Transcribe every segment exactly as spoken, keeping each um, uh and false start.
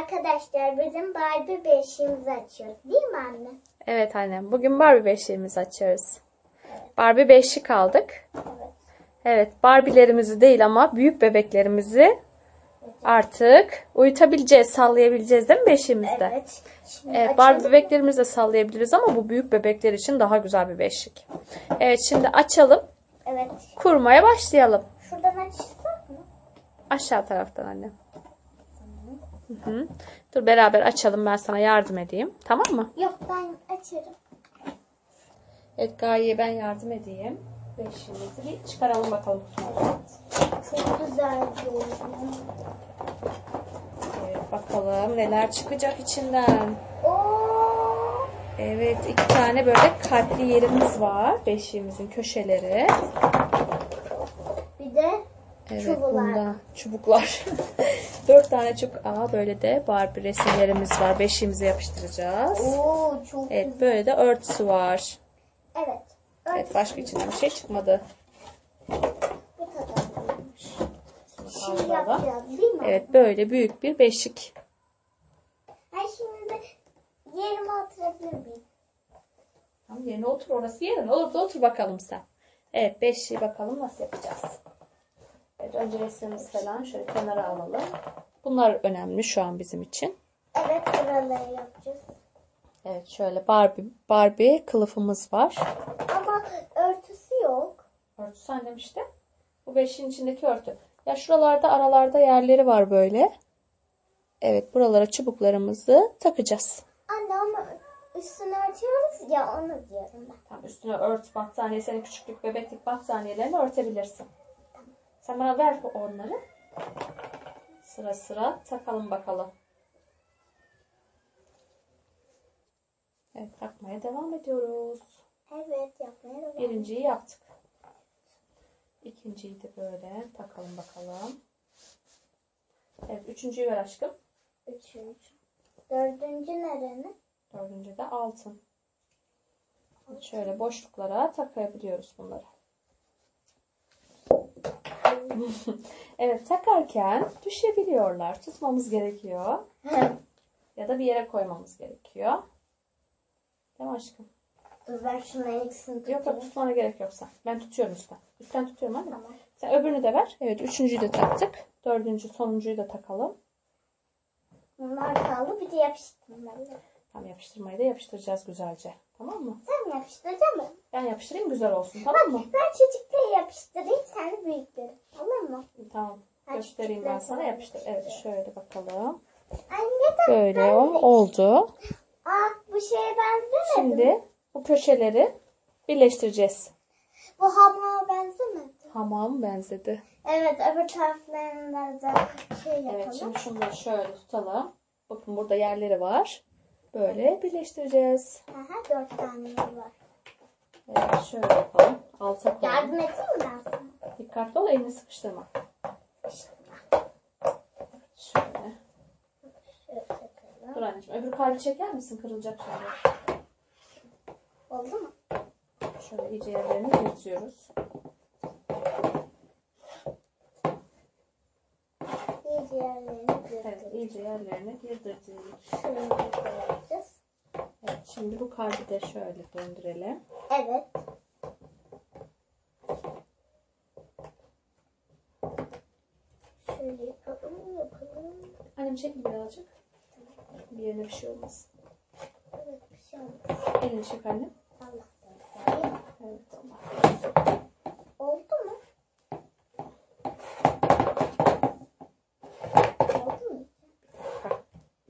Arkadaşlar bizim Barbie beşiğimizi açıyoruz. Değil mi anne? Evet annem. Bugün Barbie beşiğimizi açıyoruz. Evet. Barbie beşik aldık. Evet. Evet. Barbie'lerimizi değil ama büyük bebeklerimizi artık uyutabileceğiz, sallayabileceğiz değil mi beşiğimizde? Evet. Evet, Barbie bebeklerimizi de sallayabiliriz ama bu büyük bebekler için daha güzel bir beşik. Evet, şimdi açalım. Evet. Kurmaya başlayalım. Şuradan açsak mı? Aşağı taraftan anne. Hı -hı. Dur beraber açalım, ben sana yardım edeyim. Tamam mı? Yok, ben açarım. Evet, Gaye'ye ben yardım edeyim. Beşiğimizi bir çıkaralım bakalım. Çok güzel oldu. Evet, bakalım neler çıkacak içinden. Oo. Evet, iki tane böyle kalpli yerimiz var. Beşiğimizin köşeleri. Bir de evet, çubuklar. Bunda çubuklar. Dört tane çubuk. Aa, böyle de Barbie resimlerimiz var. Beşiğimize yapıştıracağız. Oo, çok evet, güzel. Böyle de örtüsü var. Evet. Evet, başka içinden bir şey çıkmadı. Şimdi yapacağız, değil mi? Evet, böyle büyük bir beşik. Ben şimdi de yerime oturabilir miyim? Tamam, yerine otur, orası yerin. Olur da otur bakalım sen. Evet, beşiği bakalım nasıl yapacağız. Evet, önce resimimizi falan şöyle kenara alalım. Bunlar önemli şu an bizim için. Evet, buraları yapacağız. Evet, şöyle Barbie, Barbie kılıfımız var. Ama örtüsü yok. Örtüsü annem işte. Bu beşiğin içindeki örtü. Ya şuralarda aralarda yerleri var böyle. Evet, buralara çubuklarımızı takacağız. Anne ama üstünü örtüyoruz ya, onu diyorum ben. Tamam, üstüne ört battaniye, senin küçüklük bebeklik battaniyelerini örtebilirsin. Tamam. Sen bana ver onları. Sıra sıra takalım bakalım. Evet, takmaya devam ediyoruz. Evet, yapmaya devam. Birinciyi yaptık. İkinciyi de böyle takalım bakalım. Evet, üçüncüyü ver aşkım. Üçüncü. Dördüncü nerenin? Dördüncü de altın. altın. Şöyle boşluklara takabiliyoruz bunları. Evet, takarken düşebiliyorlar. Tutmamız gerekiyor. Ya da bir yere koymamız gerekiyor. Değil mi aşkım? Dur, ver şunların ikisini tutayım. Yok, tutmana gerek yok sen. Ben tutuyorum üstten. Üstten tutuyorum anne. Tamam. Sen öbürünü de ver. Evet, üçüncüyü de taktık. Dördüncü, sonuncuyu da takalım. Bunlar kaldı. Bir de yapıştırmalı. Tamam, yapıştırmayı da yapıştıracağız güzelce. Tamam mı? Sen mi yapıştıracaksın mı? Ben yapıştırayım, güzel olsun. Tamam mı? Ben çocukları yapıştırayım, sen de büyükleri. Olur mu? Tamam. Ben göstereyim ben sana, yapıştır. Evet, şöyle bakalım. Anne, böyle o oldu. Aa, bu şeye benzemedim. Şimdi bu köşeleri birleştireceğiz. Bu hamama benzemedi. Hamam benzedi. Evet, öbür taraflarında da şey yapalım. Evet, şimdi şunları şöyle tutalım. Bakın burada yerleri var. Böyle birleştireceğiz. Aha, dört tane var. Evet, şöyle yapalım. Alta koyalım. Yardım edeyim mi ben sana? Dikkatli ol, elini sıkıştırma. Sıkıştırma. Şöyle. Şöyle takalım. Dur anneciğim, öbür kalbi çeker misin? Kırılacak şöyle. Oldu mu? Şöyle iyice yerlerini kesiyoruz. İyice yerlerini girdirdik. Evet, iyice yerlerini girdirdik. Şöyle koyacağız. Evet, şimdi bu kalbi de şöyle döndürelim. Evet. Şöyle yapalım, yapalım. Annem çekil birazcık. Bir yerine bir şey olmasın. Evet, bir şey olmasın. Elini çek annem. Evet, oldu mu? Oldu mu?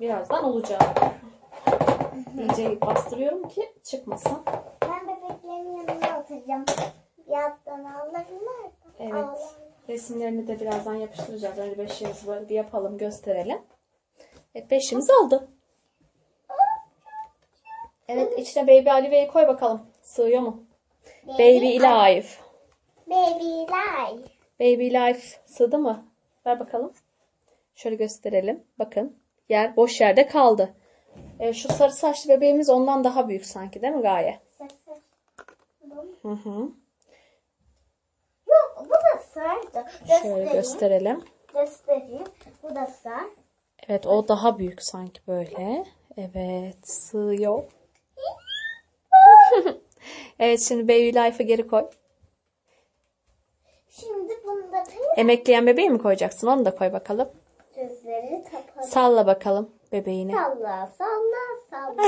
Birazdan olacak. İyice bastırıyorum ki çıkmasın. Ben bebeklerin yanına atacağım. Yattan ağlarlar. Evet. Ağlarlar. Resimlerini de birazdan yapıştıracağız. Önce beşiğimizi böyle bir yapalım, gösterelim. Evet, beşiğimiz oldu. Evet, içine Baby Alive'yi koy bakalım. Sığıyor mu? Baby, Baby Alive. Baby Alive. Baby Alive sığdı mı? Ver bakalım. Şöyle gösterelim. Bakın, yer boş yerde kaldı. E, şu sarı saçlı bebeğimiz ondan daha büyük sanki, değil mi Gaye? Hı hı. Yok, bu da sardı. Şöyle göstereyim. gösterelim. Göstereyim. Bu da sardı. Evet, o daha büyük sanki böyle. Evet, sığıyor. Evet, şimdi Baby Life'ı geri koy. Şimdi bunu da emekleyen bebeği mi koyacaksın? Onu da koy bakalım. Gözleri kapalı. Salla bakalım bebeğini. Salla, salla, salla.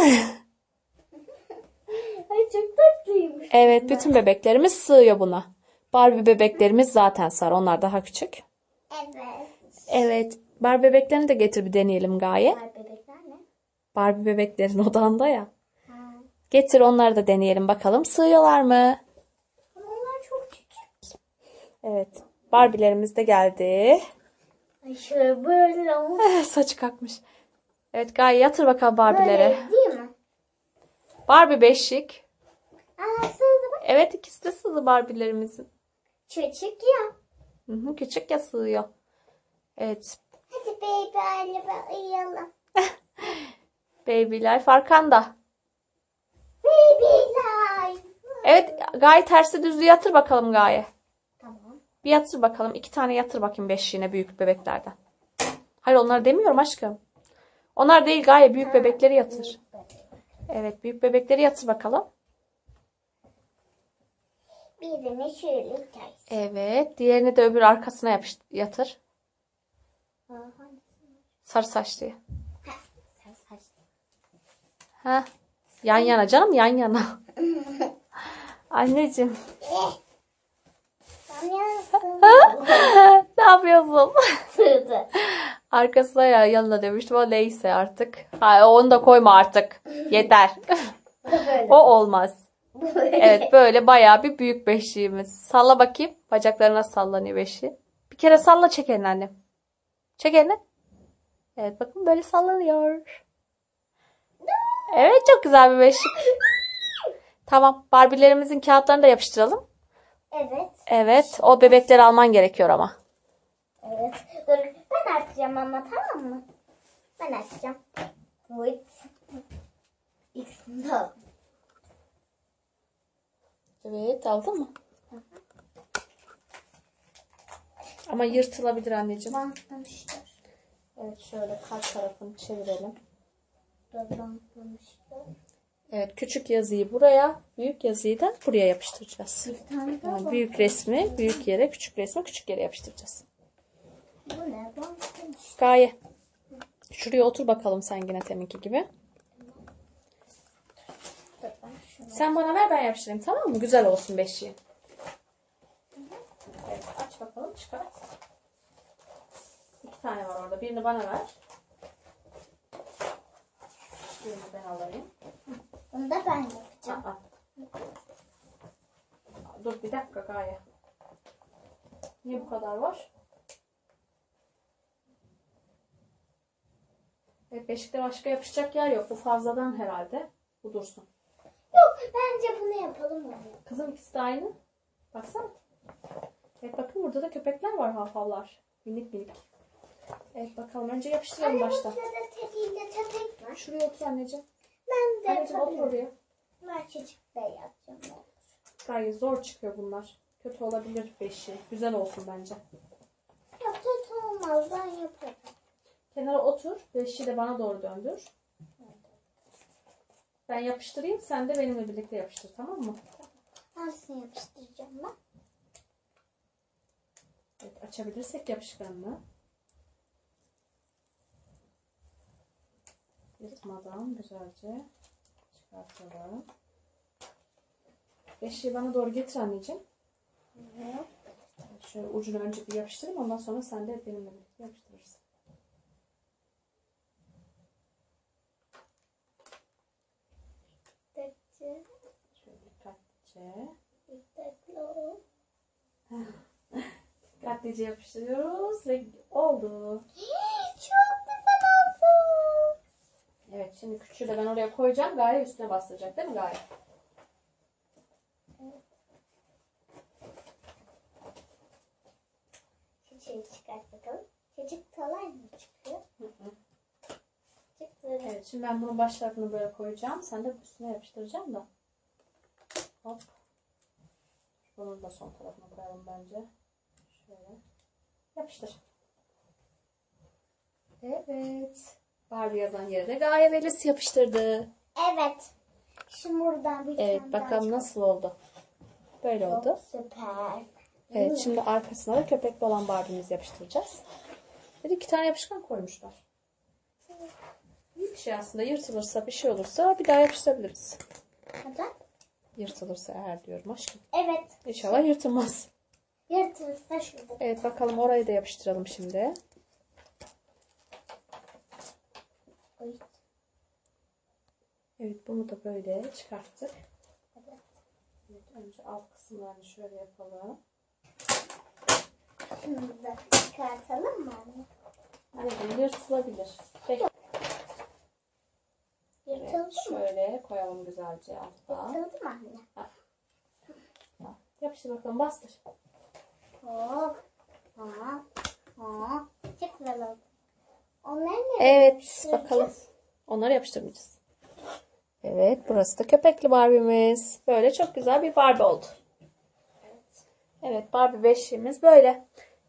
Ay, çok tatlıymış. Evet, bunlar. Bütün bebeklerimiz sığıyor buna. Barbie bebeklerimiz zaten sarı. Onlar daha küçük. Evet. Evet. Barbie bebeklerini de getir, bir deneyelim Gaye. Barbie bebekler ne? Barbie bebeklerin odanda ya. Ha. Getir onları da deneyelim bakalım. Sığıyorlar mı? Onlar çok küçük. Evet. Barbie'lerimiz de geldi. Ay şöyle böyle olmuş. Saçı kalkmış. Evet Gaye, yatır bakalım Barbie'lere. Değil mi? Barbie beşik. Aa, sığdı bak. Evet, ikisi de sığdı Barbie'lerimizin. Küçük ya. Hı hı, küçük ya, sığıyor. Evet. Hadi Baby Alive uyuyalım. Baby Life arkanda. Baby Life. Evet Gaye, tersi düzlü yatır bakalım Gaye. Tamam. Bir yatır bakalım. İki tane yatır bakayım beşiğine, büyük bebeklerden. Hayır, onları demiyorum aşkım. Onlar değil Gaye, büyük ha, bebekleri yatır. Büyük bebek. Evet, büyük bebekleri yatır bakalım. Birini şöyle yatır. Evet, diğerini de öbür arkasına yapış, yatır. Sarı saçlı. Sarı saçlı. Ha? Yan yana canım, yan yana. Anneciğim. Ne yapıyorsun? Arkasına ya yanına demiştim ama neyse artık. Ha, onu da koyma artık. Yeter. O olmaz. Evet, böyle bayağı bir büyük beşiğimiz. Salla bakayım. Bacaklarına sallanıyor beşiği. Bir kere salla, çek elini annem. Çek elini. Evet, bakın böyle sallanıyor. Evet, çok güzel bir beşik. Tamam, Barbie'lerimizin kağıtlarını da yapıştıralım. Evet. Evet, o bebekleri alman gerekiyor ama. Evet. Dur, ben açacağım ama, tamam mı? Ben açacağım. Evet, aldın mı? Ama yırtılabilir anneciğim. Bantlamışlar. Evet, şöyle kat tarafını çevirelim. Bantlamışlar. Evet, küçük yazıyı buraya, büyük yazıyı da buraya yapıştıracağız. Yani büyük resmi büyük yere, küçük resmi küçük yere yapıştıracağız. Bu ne? Bantlamışlar. Gaye. Şuraya otur bakalım sen yine teminki gibi. Sen bana ver, ben yapıştırayım, tamam mı? Güzel olsun beşiği. Evet, aç bakalım, çıkart. İki tane var orada. Birini bana ver. Birini ben alayım. Bunu da ben yapacağım. Aa, dur bir dakika Gaye. Niye bu kadar var? Evet, beşikte başka yapışacak yer yok. Bu fazladan herhalde. Bu dursun. Yok, bence bunu yapalım. Kızım, ikisi de aynı. Baksana. Evet, bakın burada da köpekler var, hafavlar. Minik minik. Evet, bakalım önce yapıştıralım başta. Anne, burada tetiğinde köpek var. Şuraya otur anneciğim. Ben de anneciğim, otur oraya. Merkezcikte yapacağım. Gaye, zor çıkıyor bunlar. Kötü olabilir beşi. Güzel olsun bence. Yok, kötü olmaz, ben yaparım. Kenara otur. Beşi de bana doğru döndür. Ben yapıştırayım, sen de benimle birlikte yapıştır, tamam mı? Nasıl yapıştıracağım ben? Evet, açabilirsek yapışkanını. Yırtmadan güzelce çıkartalım. Beşiği bana doğru getir anneciğim. Evet. Şöyle ucunu önce bir yapıştırayım, ondan sonra sen de benimle birlikte yapıştırırsın. Dikkatli. Şöyle dikkatlice. Dikkatli ol. Dikkatlice yapıştırıyoruz ve oldu. Çok güzel oldu. Evet, şimdi küçüğü de ben oraya koyacağım. Gaye üstüne bastıracak değil mi Gaye? Evet. Küçüğü çıkart bakalım. Küçük kolay mı çıkıyor? Hı hı. Evet, şimdi ben bunu baş tarafını böyle koyacağım. Sen de üstüne yapıştıracağım da. Hop. Bunun da son tarafına koyalım bence. Şöyle yapıştır. Evet. Barbie yazan yerine Gaye Melis yapıştırdı. Evet. Şimdi buradan bir evet, bakalım nasıl oldu. Böyle çok oldu. Süper. Evet, değil şimdi mi? Arkasına da köpek olan Barbie'mizi yapıştıracağız. Bir iki tane yapışkan koymuşlar. İyi bir şey aslında. Yırtılırsa bir şey olursa bir daha yapıştırabiliriz. Neden? Yırtılırsa eğer diyorum aşkım. Evet. İnşallah yırtılmaz. Yırtılırsa şurada. Evet bakalım orayı da yapıştıralım şimdi. Evet. Evet bunu da böyle çıkarttık. Evet. Evet, önce alt kısımlarını şöyle yapalım. Şimdi de çıkartalım mı anne? Evet, yırtılabilir. Peki. Yırtıldı evet, şöyle mı? Koyalım güzelce altta. Yırtıldı mı anne? Ha. Ha. Yapıştır bakalım, bastır. Hop. Ha. Ha. Çıkmadı. Onları evet, bakalım. Onları yapıştırmayacağız. Evet, burası da köpekli Barbie'miz. Böyle çok güzel bir Barbie oldu. Evet, evet Barbie beşiğimiz böyle.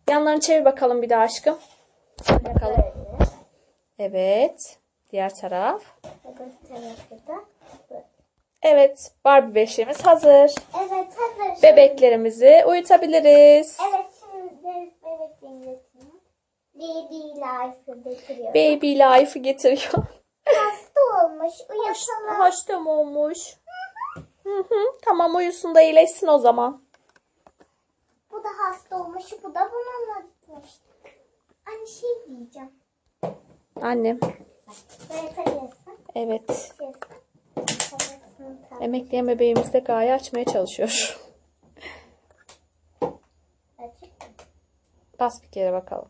Yanlarını çevir bakalım bir daha aşkım. Bakalım. Evet, diğer taraf. Evet, Barbie beşiğimiz hazır. Evet, hazır. Bebeklerimizi uyutabiliriz. Evet, şimdi bebeklerimizi Baby Life'ı getiriyor. Baby Life'ı getiriyor. Hasta olmuş. Uyusun. Hasta mı olmuş? Hı hı. Hı hı. Tamam uyusun da iyileşsin o zaman. Bu da hasta olmuş. Bu da bunu anlatmıştık. Anne şey diyeceğim. Annem. Evet. Emekleyen bebeğimiz de Gaye açmaya çalışıyor. Bas bir kere bakalım.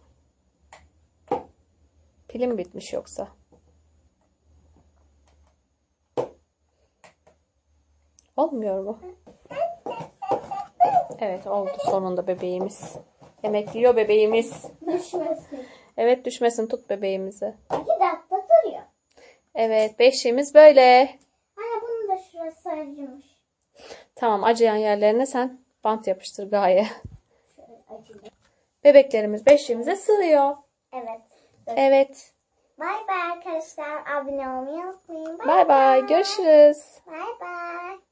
Pilim bitmiş yoksa. Olmuyor mu? Evet oldu sonunda bebeğimiz. Emekliyor bebeğimiz. Düşmesin. Evet düşmesin, tut bebeğimizi. iki dakika duruyor. Evet beşiğimiz böyle. Anne bunu da şurası acımış. Tamam acıyan yerlerine sen bant yapıştır Gaye. Bebeklerimiz beşiğimize sığıyor. Evet. Evet. Bay bay arkadaşlar. Abone olmayı unutmayın. Bay bay. Görüşürüz. Bay bay.